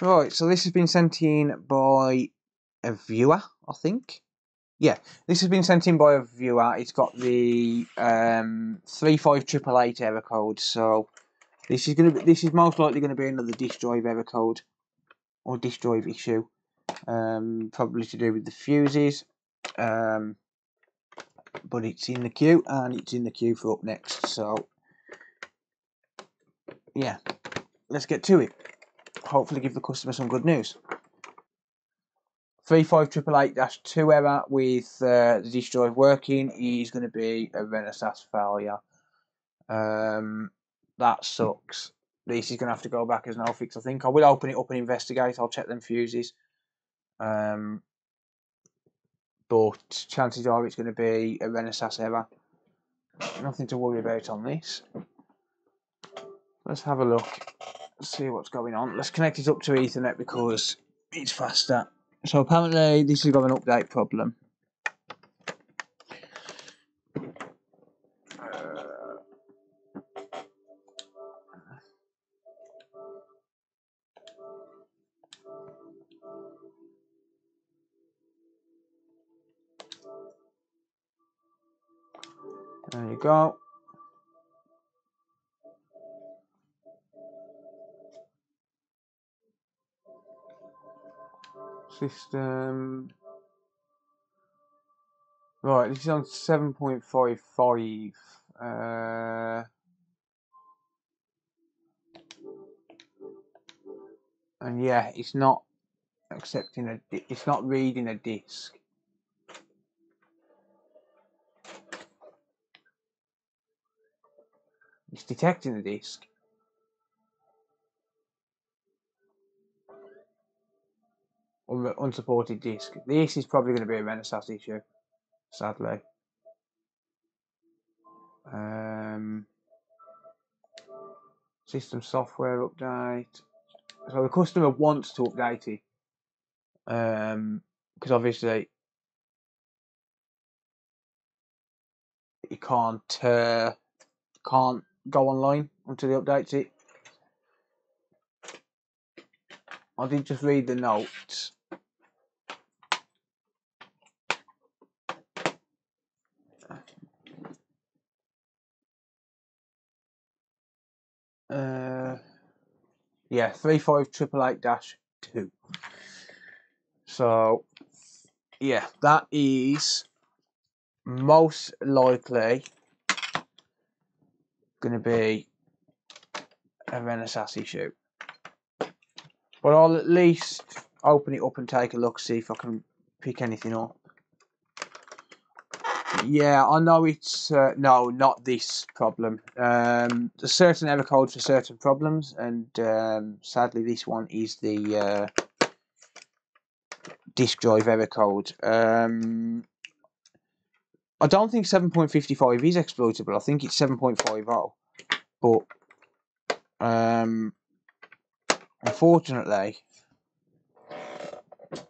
Right, so this has been sent in by a viewer, I think. Yeah, this has been sent in by a viewer. It's got the 35888 error code, so this is most likely going to be another disk drive error code or disk drive issue, probably to do with the fuses. But it's in the queue, and it's in the queue for up next. So yeah, let's get to it. Hopefully give the customer some good news. 35888-2 error with the disk drive working is going to be a Renesas failure. That sucks. This is going to have to go back as an all-fix, I think. I will open it up and investigate. I'll check them fuses. But chances are it's going to be a Renesas error. Nothing to worry about on this. Let's have a look. See what's going on. Let's connect it up to Ethernet because it's faster. So apparently this has got an update problem. There you go. System. Right, this is on 7.55. And yeah, it's not accepting it's not reading a disk. It's detecting the disk. Unsupported disk. This is probably going to be a Renesas issue, sadly. System software update. So the customer wants to update it, because obviously you can't go online until he updates it. I did just read the notes. Yeah, 35888-2. So yeah, that is most likely going to be a Renesas issue. But I'll at least open it up and take a look, see if I can pick anything up. Yeah, I know it's... no, not this problem. There's certain error codes for certain problems, and sadly this one is the disk drive error code. I don't think 7.55 is exploitable. I think it's 7.50. But... unfortunately,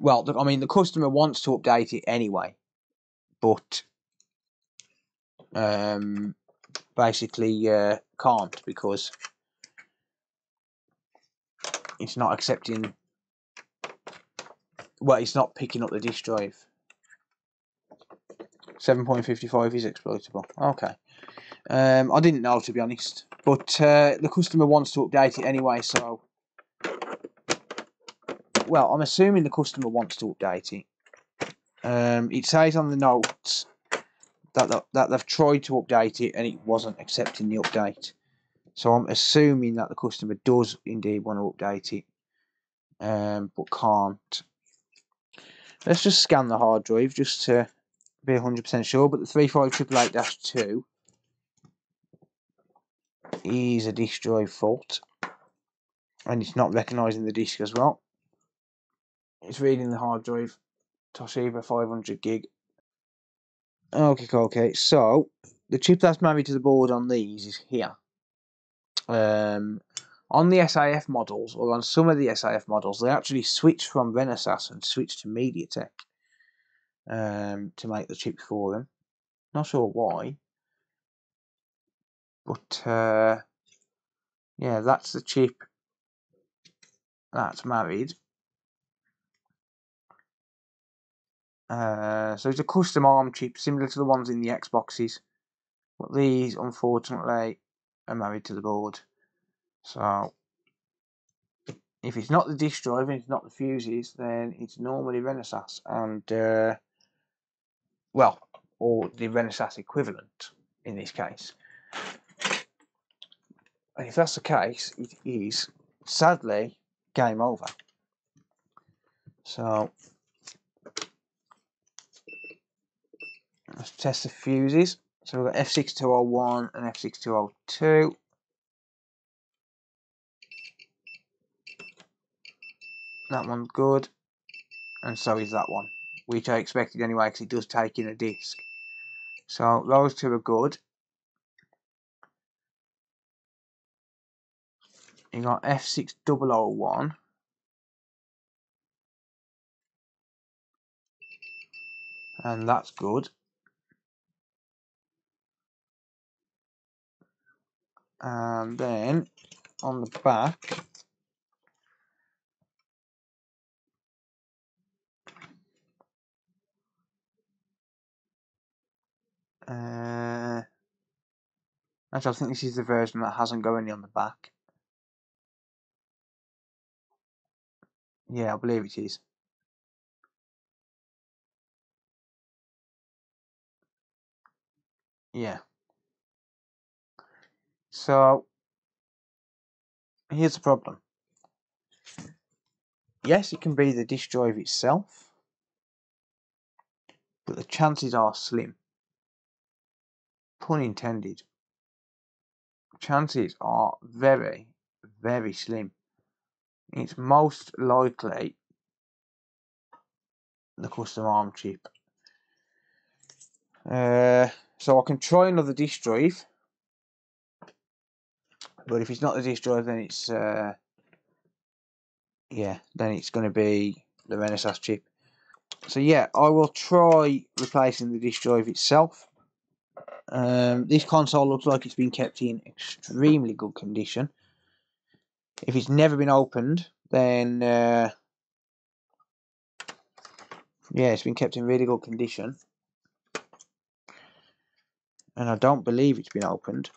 well, I mean, the customer wants to update it anyway, but basically can't, because it's not accepting, well, it's not picking up the disk drive. 7.55 is exploitable. Okay. I didn't know, to be honest, but the customer wants to update it anyway, so... Well, I'm assuming the customer wants to update it. It says on the notes that they've tried to update it and it wasn't accepting the update. So I'm assuming that the customer does indeed want to update it, but can't. Let's just scan the hard drive just to be 100% sure. But the 35888-2 is a disk drive fault, and it's not recognising the disk as well. It's reading the hard drive, Toshiba 500 gig. Okay. So the chip that's married to the board on these is here. On the SIF models, or on some of the SIF models, they actually switch from Renesas and switch to MediaTek to make the chips for them. Not sure why, but yeah, that's the chip that's married. So it's a custom ARM chip similar to the ones in the Xboxes, but these unfortunately are married to the board. So if it's not the disk drive and it's not the fuses, then it's normally Renesas, and well, or the Renesas equivalent in this case. And if that's the case, it is sadly game over. So let's test the fuses. So we've got F6201 and F6202. That one's good, and so is that one, which I expected anyway because it does take in a disc. So those two are good. You got F6001. And that's good. And then on the back, actually, I think this is the version that hasn't got any on the back. Yeah, I believe it is. Yeah. So here's the problem. Yes, it can be the disk drive itself, but the chances are slim. Pun intended. Chances are very, very slim. It's most likely the custom ARM chip. So I can try another disk drive, but if it's not the disk drive, then it's then it's going to be the Renesas chip. So yeah, I will try replacing the disk drive itself. This console looks like it's been kept in extremely good condition. If it's never been opened, then yeah, it's been kept in really good condition. And I don't believe it's been opened.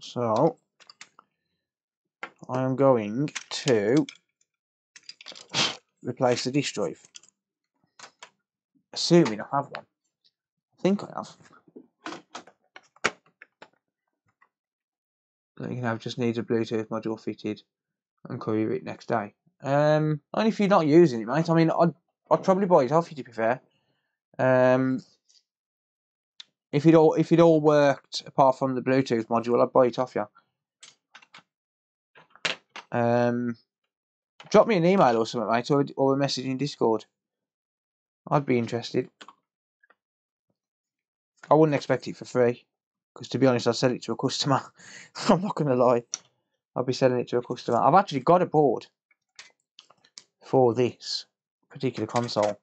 So I'm going to replace the disk drive, assuming I have one. I think I have. That you can have just needs a Bluetooth module fitted and courier it next day. Only if you're not using it, mate. I mean, I'd probably buy it off you, to be fair. If it all worked apart from the Bluetooth module, I'd buy it off you. Drop me an email or something, mate, or a message in Discord. I'd be interested. I wouldn't expect it for free, because to be honest, I'd sell it to a customer. I'm not going to lie. I'd be selling it to a customer. I've actually got a board for this particular console,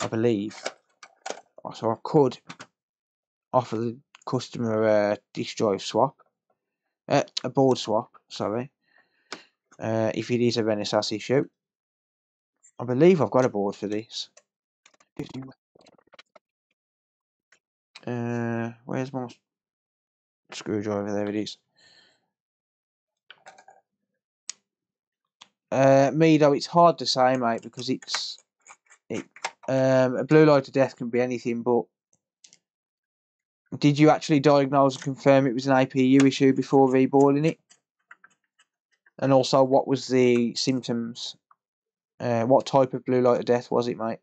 I believe. So I could offer the customer a disk drive swap. A board swap, sorry. If it is a Renesas issue. I believe I've got a board for this. Where's my screwdriver? There it is. Mido, it's hard to say, mate, because a blue light of death can be anything, but did you actually diagnose and confirm it was an APU issue before reballing it? And also, what was the symptoms? What type of blue light of death was it, mate?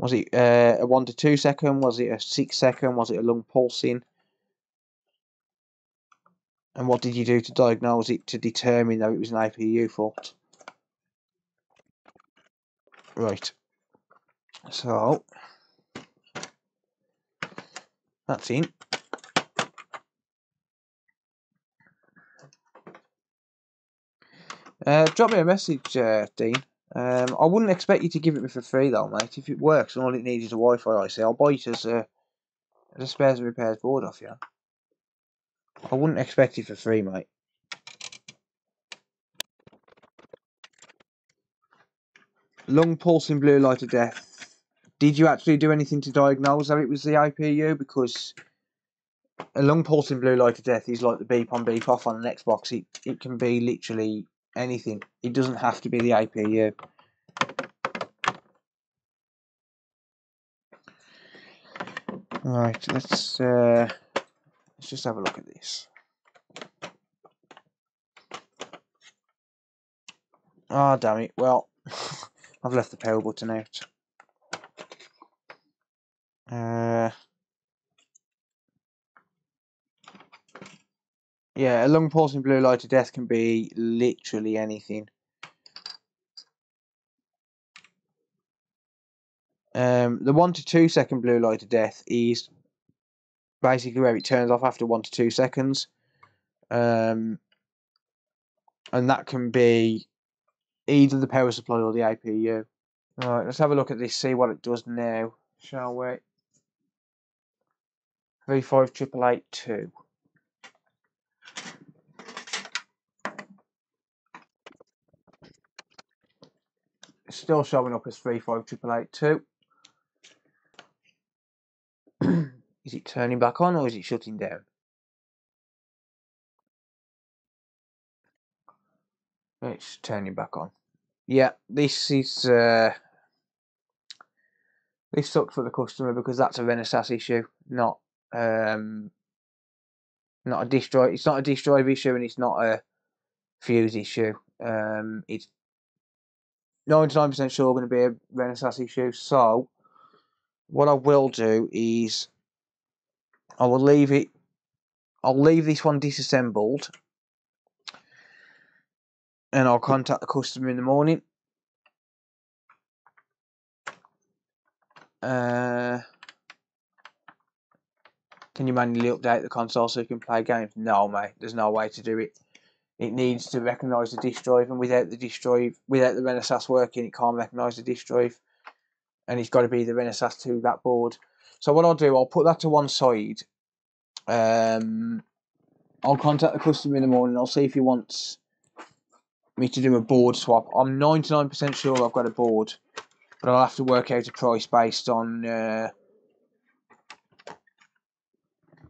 Was it a 1 to 2 second? Was it a 6 second? Was it a lung pulsing? And what did you do to diagnose it to determine that it was an APU fault? Right. So that's in. Drop me a message, Dean. I wouldn't expect you to give it me for free, though, mate. If it works and all it needs is a Wi-Fi IC, I'll buy it as a There's a spares and repairs board off you. I wouldn't expect it for free, mate. Long pulsing blue light of death. Did you actually do anything to diagnose that it was the APU? Because a long pulsing blue light of death is like the beep on beep off on an Xbox. It can be literally anything. It doesn't have to be the APU. Right, let's just have a look at this. Ah, damn it. Well, I've left the power button out. Yeah, a long pulsing blue light of death can be literally anything. The 1 to 2 second blue light of death is basically where it turns off after 1 to 2 seconds, and that can be either the power supply or the APU. All right, let's have a look at this, see what it does now, shall we? 358882. It's still showing up as 358882. Is it turning back on or is it shutting down? It's turning back on. Yeah, this is this sucks for the customer because that's a Renesas issue, not a disk drive. It's not a disk drive issue and it's not a fuse issue. It's 99% sure going to be a Renesas issue. So what I will do is I will leave it. I'll leave this one disassembled, and I'll contact the customer in the morning. Can you manually update the console so you can play games? No, mate. There's no way to do it. It needs to recognise the disk drive, and without the disk drive, without the Renesas working, it can't recognise the disk drive. And it's got to be the Renesas to that board. So what I'll do, I'll put that to one side. I'll contact the customer in the morning. I'll see if he wants me to do a board swap. I'm 99% sure I've got a board, but I'll have to work out a price based on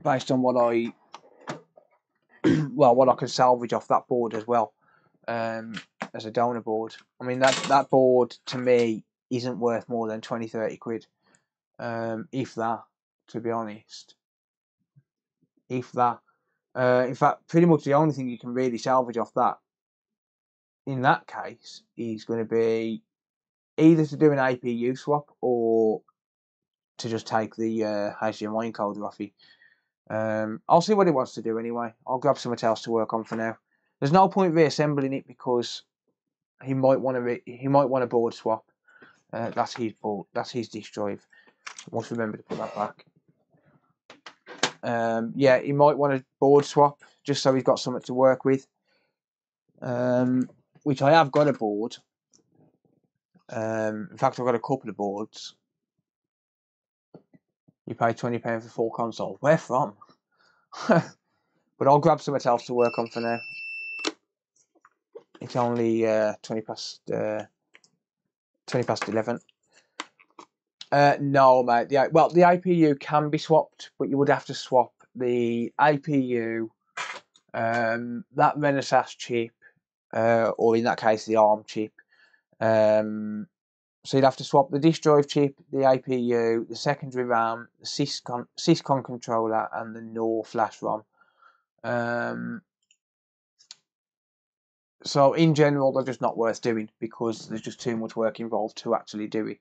what I well, what I can salvage off that board as well, as a donor board. I mean, that board to me isn't worth more than 20-30 quid, if that, to be honest, if that. In fact, pretty much the only thing you can really salvage off that in that case is going to be either to do an APU swap or to just take the HDMI encoder off it. I'll see what it wants to do anyway. I'll grab something else to work on for now. There's no point reassembling it because he might want to a board swap. That's his board. That's his disk drive. I must remember to put that back. Yeah, he might want a board swap just so he's got something to work with. Which I have got a board. In fact, I've got a couple of boards. You pay £20 for full console. Where from? But I'll grab something else to work on for now. It's only 20 past 11. No, mate. Yeah, well, the APU can be swapped, but you would have to swap the APU, that Renesas chip, or in that case, the ARM chip. So you'd have to swap the disk drive chip, the APU, the secondary RAM, the Syscon controller, and the NOR flash ROM. So in general, they're just not worth doing because there's just too much work involved to actually do it.